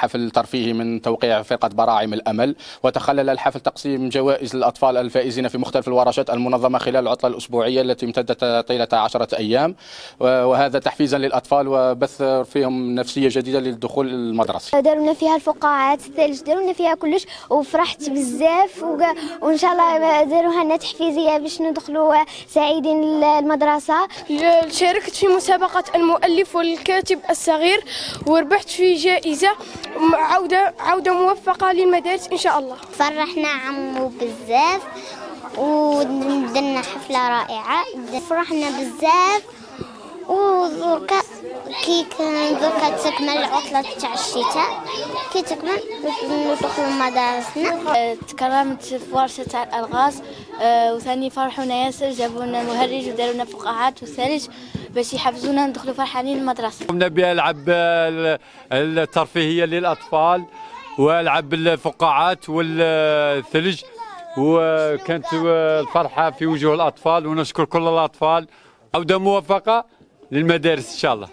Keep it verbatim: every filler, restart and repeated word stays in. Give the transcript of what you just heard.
حفل ترفيهي من توقيع فرقة براعم الأمل، وتخلل الحفل تقسيم جوائز للأطفال الفائزين في مختلف الورشات المنظمة خلال العطلة الأسبوعية التي امتدت طيلة عشرة أيام، وهذا تحفيزا للأطفال وبث فيهم نفسية جديدة للدخول المدرسي. دارونا فيها الفقاعات، الثلج، دارونا فيها كلش وفرحت بزاف، وإن شاء الله داروها لنا تحفيزية باش ندخلوا سعيدين المدرسة. شاركت في مسابقة المؤلف والكاتب الصغير وربحت في جائزة، عودة عودة موفقة للمدارس إن شاء الله. فرحنا عمو بزاف ودرنا حفلة رائعة، فرحنا بزاف وذوكا كي كندوكا تكمل العطلة تاع الشتاء، كي تكمل ندخلوا مدارسنا. تكرمت في ورشة تاع الألغاز وثاني فرحونا ياسر، جابوا لنا مهرج وداروا لنا فقاعات وثلج باش يحفزونا ندخلوا فرحانين المدرسة. قمنا بألعاب الترفيهية للأطفال وألعاب الفقاعات والثلج، وكانت الفرحة في وجوه الأطفال، ونشكر كل الأطفال. عودة موفقة للمدارس إن شاء الله.